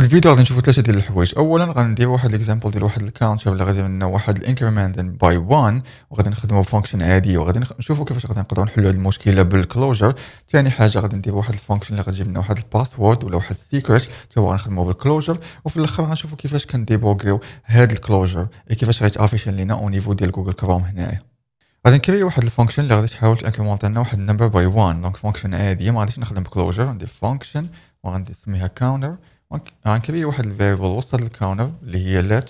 الفيديو غادي نشوفو ثلاثه ديال الحوايج. اولا غندير واحد ليكزامبل ديال واحد الكاونتر، ولا غادي لنا واحد الانكريمنت باي 1، وغادي نخدمو فونكشن عاديه، وغادي نشوفو كيفاش غادي نقدروا نحلوا هذه المشكله بالكلوجر. ثاني حاجه غادي ندير واحد الفونكشن اللي غتجيب لنا واحد الباسورد ولا واحد السيكريت، حتى هو غنخدمو بالكلوجر. وفي الاخر غنشوفو كيفاش كنديبوغيو هذا الكلوجر كيفاش غيتافيشن لينا او نيفو ديال جوجل كروم. هنايا غادي نكري واحد الفونكشن اللي غادي تحاول تانكريمونت لنا واحد النمبر باي 1، دونك فونكشن عاديه ما غاديش نخدم بكلوجر. غندير فونكشن وغادي نسميها كاونتر، غنكري واحد الفاريبل وسط الكاونتر اللي هي let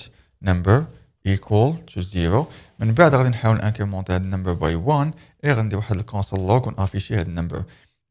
number equal to 0. من بعد غادي نحاول انكريمونت هاد النمبر باي 1، اي غندير واحد الكونسول لوغ ونافيشي هاد النمبر.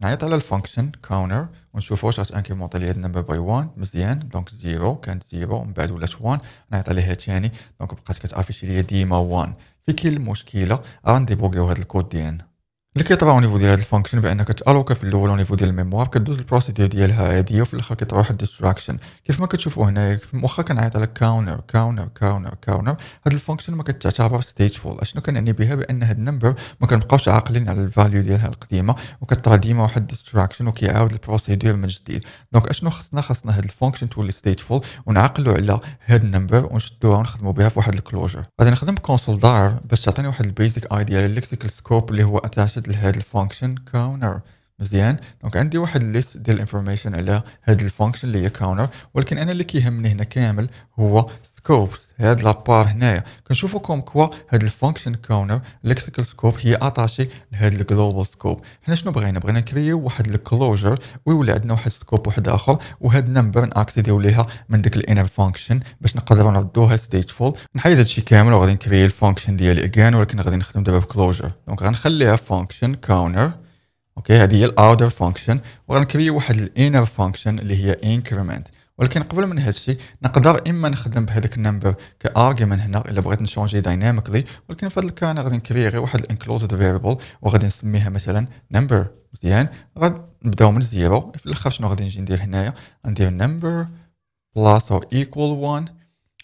نعيط على الفونكشن كاونتر ونشوف واش غتانكريمونت لي هاد النمبر باي 1. مزيان، دونك 0 كانت 0 من بعد ولات 1، نعيط عليها ثاني دونك بقات كتافيشي ليا ديما 1. في كاين المشكله، غنديبوغيو هاد الكود ديالنا اللي كيطرا اونيفو ديال هاد الفونكشن بانك كتالوكا في الاول اونيفو ديال الميموار، كدوز البروسيدور ديالها عاديه، وفي الاخر كيطرا واحد الديستراكشن كيف ما كتشوفوا هنايا. واخا كنعيط على كاونر كاونر كاونر كاونر، هاد الفونكشن ما كتعتبر ستيجفول. اشنو كنعني بها؟ بان هاد النمبر ما كنبقاوش عاقلين على الفاليو ديالها القديمه، وكطرا ديما واحد الديستراكشن وكيعاود البروسيدور من جديد. دونك اشنو خصنا هاد الفونكشن تولي ستيجفول ونعقلوا على هاد النمبر ونشدوها ونخدموا بها في واحد الكلوجر. غادي نخدم كونسول دار باش تعطيني واحد البيزك اي ديال الليكسيكال سكوب اللي هو اتاشد لهاد الفانكشن كاونر. مزيان، دونك عندي واحد الليست ديال الانفورميشن على هاد الفانكشن اللي هي كاونر، ولكن انا اللي كيهمني هنا كامل هو سكوبس. هاد لابار هنايا كنشوفو كوم كوا هاد الفانكشن كاونر ليكسيكال سكوب هي اتاشي لهاد الجلوبال سكوب. حنا شنو بغينا نكريو واحد الكلوجر ويولي عندنا واحد سكوب واحد اخر، وهاد النمبر ناكتيفيو ليها من ديك الانر فانكشن باش نقدروا نردوها ستيجفول. نحيد هادشي كامل وغادي نكري الفانكشن ديالي اجان، ولكن غادي نخدم دابا بكلوجر. دونك غنخليها فانكشن كاونر، اوكي هذه هي الاوردر فانكشن، وغنكري واحد الانر فانكشن اللي هي انكريمنت. ولكن قبل من هادشي نقدر اما نخدم بهذاك النمبر كارغيومنت هنا الا بغيت نشونجي دايناميكلي، ولكن في هذا الكا انا غادي نكري غير واحد الانكلوزد فاريبل وغادي نسميها مثلا نمبر. مزيان، غادي نبداو من زيرو. في الاخر شنو غادي نجي ندير هنايا؟ غندير نمبر بلاس او ايكوال 1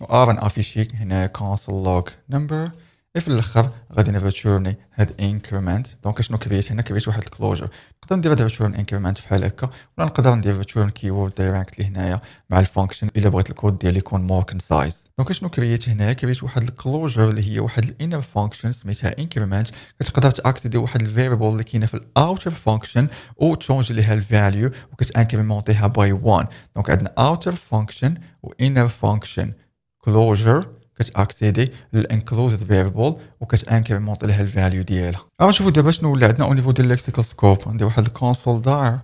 وغنافيشي هنا كونسول لوغ نمبر. في الاخر غادي نريتورني هاد انكريمنت. دونك شنو كريت هنا؟ كريت واحد الكلوجر. نقدر ندير ريتورن انكريمنت بحال هكا، ولا نقدر ندير ريتورن كيورد دايريكتلي هنايا مع الفانكشن الا بغيت الكود ديالي يكون مور كونسايز. دونك شنو كريت هنايا؟ كريت واحد الكلوجر اللي هي واحد الانر فانكشن سميتها انكريمنت، كتقدر تاكتيفي واحد الفاريبل اللي كاينه في الاوتر فانكشن او تشونج ليها الفاليو وكتانكريمونتيها باي 1. دونك عندنا اوتر فانكشن وانر فانكشن كلوجر كتاكسيدي للانكلوزد فاريبل وكتانكريمونت لها الفاليو ديالها. غادي نشوفوا دابا شنو ولا عندنا او نيفو ديال ليكسيكال سكوب. عندي واحد الكونسول دار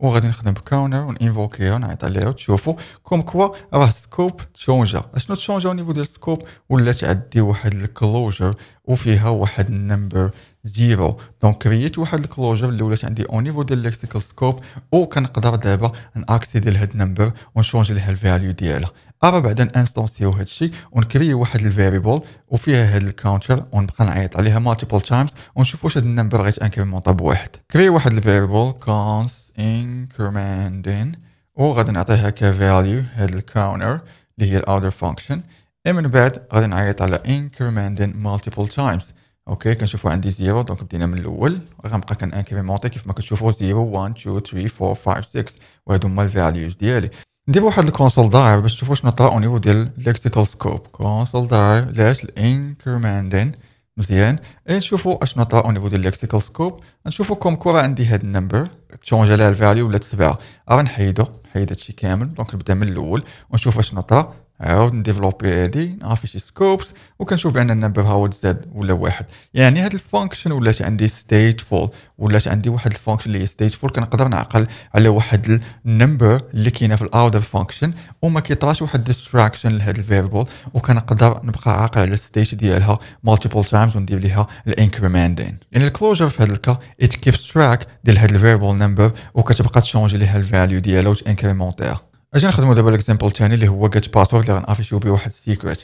وغادي نخدم بكاونر ونانفوكيها ونعيط عليها، وتشوفوا كوم كوا راه سكوب تشونجا. اشنو تشونجا او نيفو ديال سكوب؟ ولات عندي واحد الكلوجر وفيها واحد النمبر زيرو. دونك كرييت واحد الكلوجر اللي ولات عندي او نيفو ديال ليكسيكال سكوب، وكنقدر دابا ناكسيدي لهاد النمبر ونشونجي لها الفاليو ديالها. أرا بعدا نانستونسيو هادشي ونكري واحد الفاريبل وفيها هاد الكاونتر ونبقى نعيط عليها مالتيبل تايمز ونشوف واش هاد النمبر غيتانكريمونطا بواحد. كري واحد الفاريبل كونس انكريمنتين وغادي نعطيها كفاليو هاد الكاونتر اللي هي الاوردر فانكشن. من بعد غادي نعيط على انكريمنتين مالتيبل تايمز. اوكي كنشوفوا عندي 0، دونك بدينا من الاول غنبقى كنانكريمونطي كيف ما كتشوفوا 0 1 2 3 4 5 6 وهادو هما الفاليوز ديالي. ندير واحد الكونسول داير باش تشوفوا شنو طرا اونيفو ديال ليكسيكال سكوب. كونسول داير لاش الانكريمنتين. مزيان، اي نشوفوا اشنو طرا اونيفو ديال ليكسيكال سكوب. نشوفوا كوم كوا عندي هاد النمبر تشونج على الفاليو ولات 7. راه نحيد هادشي كامل، دونك نبدا من الاول ونشوف اشنو طرا. عاود نديفلوبي هادي، نافيشي سكوبس وكنشوف بان النمبر ها هو تزاد ولا واحد. يعني هاد الفانكشن ولات عندي ستيجفول، ولات عندي واحد الفانكشن اللي هي ستيجفول كنقدر نعقل على واحد النمبر اللي كاينه في الاوردر فانكشن وما كيطراش واحد ديستراكشن لهاد الفاريبل، وكنقدر نبقى عاقل على الستيج ديالها مالتيبل تايمز وندير ليها الانكريمنتين. يعني الكلوجر في هاد الكا ات كيبس تراك ديال هاد الفاريبل نمبر وكتبقى تشونجي ليها الفاليو ديالها وتانكريمونتيها. اجي نخدموا دابا الاكزامبل الثاني اللي هو get password اللي غنافيشيو به واحد السيكريت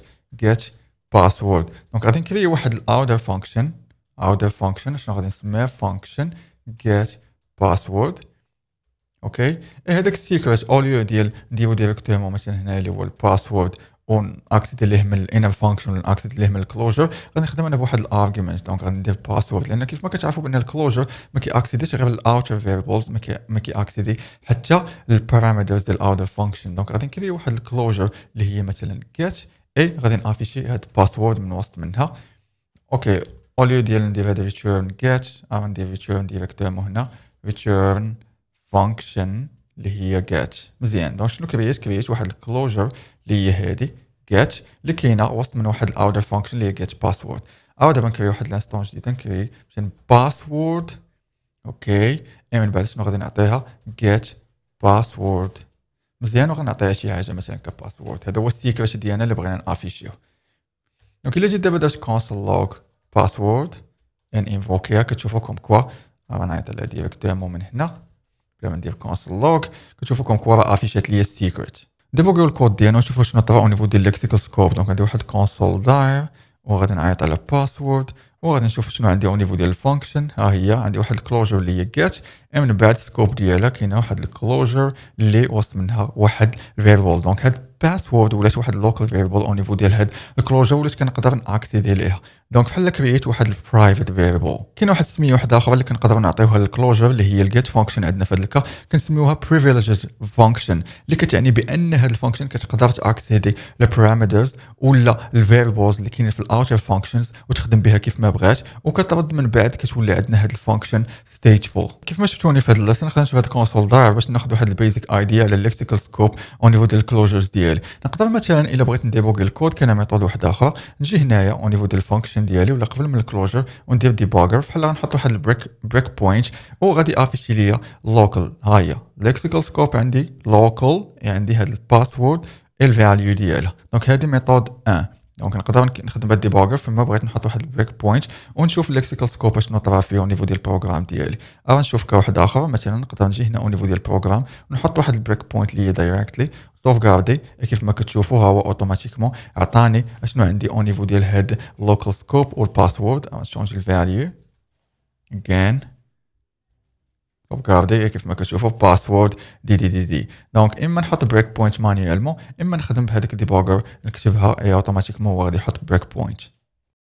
get password. دونك غادي نكري واحد الاوردر فانكشن، اوردر فانكشن شنو غادي نسميها؟ فانكشن get password. اوكي هذاك السيكريت اوليو ديال نديرو ديريكتومون مثلا هنايا اللي هو الباسورد ونأكسيت ليهم الانر فانكشن ونأكسيت ليهم الكلوجر، غادي نخدم انا بواحد الارغيومنت. دونك غادي ندير باسورد، لان كيف ما كتعرفوا بان الكلوجر ما كيأكسيديش غير الاوتر فيريبلز، ما كيأكسيدي حتى البارامترز ديال الاوتر فانكشن. دونك غادي نكري واحد الكلوجر اللي هي مثلا get اي، غادي نافيشي هاد الباسورد من وسط منها. اوكي، اوليو ديال ندير هاد ريتيرن get، غندير ريتيرن ديريكتومون هنا ريتيرن فانكشن اللي هي get. مزيان. دونك شنو كريت واحد الكلوجر اللي هي هادي get اللي كاينه وسط من واحد الاوتر فانكشن اللي هي get password. او دابا نكري واحد لانستون جديد، نكري مثلا باسورد. اوكي، اي من بعد شنو غادي نعطيها get password. مزيان. وغنعطيها شي حاجه مثلا كباسورد. هذا هو السيكريت ديالنا اللي بغينا نافيشيوه. دونك الا جيت دابا درت console log password ان انفوكيها، كتشوفوا كوم كوا غنعيط عليها ديريكتومون من هنا بلا ما ندير console log، كتشوفوا كوم كوا راه افيشات ليا السيكريت. دابا كيو الكود ديالنا ونشوفوا شنو طرا او نيفو ديال ليكسيكال سكوب. دونك عندي واحد كونسول داير، وغادي نعيط على باسورد، وغادي نشوف شنو عندي او نيفو ديال الفانكشن. ها هي عندي واحد الكلوجر اللي هي get، من بعد السكوب ديالها كاينه واحد الكلوجر اللي وسط منها واحد فيريبل. دونك هاد باسورد ولات واحد لوكال فيريبل او نيفو ديال هاد الكلوجر، ولات كنقدر ناكسيدي ليها. دونك بحال كرييت واحد البرايفت فيريبل. كاينه واحد السميه واحده اخرى اللي كنقدروا نعطيوها للكلوجر اللي هي الجيت فانكشن. عندنا في هاد الكا كنسميوها بريفيليجد فانكشن، اللي كتعني بان هاد الفانكشن كتقدر تاكسيدي البارامترز ولا الفيريبلز اللي كاينين في الاوتر فانكشنز وتخدم بها كيف ما بغات، وكترد من بعد كتولي عندنا هاد الفانكشن ستيجفول. كيف ما شفتوني في هاد اللسان خلينا نشوف هاد الكونسول داير باش ناخذ واحد البيزك ايديا على الليكسيكال سكوب او نيفو ديال الكلوجرز ديالي. نقدر مثلا الا بغيت نديبوغي الكود، كاينه ميثود واحده اخرى، نجي هنايا او نيفو ديال الفانكشن ديالي ولا قبل من الكلوجر وندير ديباجر. بحال غنحط واحد البريك بوينت وغادي افيشي ليا لوكال. ها هي ليكسيكال سكوب عندي لوكال، يعني عندي هاد الباسورد الفاليو ديالها. دونك هادي ميثود 1. دونك نقدر نخدم بهاد ديباجر فما بغيت نحط واحد البريك بوينت ونشوف ليكسيكال سكوب شنو طرا فيه او نيفو ديال البروغرام ديالي. او نشوف كواحد اخر مثلا نقدر نجي هنا او نيفو ديال البروغرام ونحط واحد البريك بوينت اللي هي دايركتلي سوفغاردي. كيف ما كتشوفوا ها هو اوتوماتيكمون عطاني اشنو عندي او نيفو ديال هاد اللوكال سكوب والباسورد. غنشونج الفاليو اجين سوفغاردي، كيف ما كتشوفوا باسورد دي دي دي دي. دونك اما نحط بريك بوينت مانيالمون، اما نخدم بهذيك الديبوغر نكتبها اي اوتوماتيكمون هو غادي يحط بريك بوينت.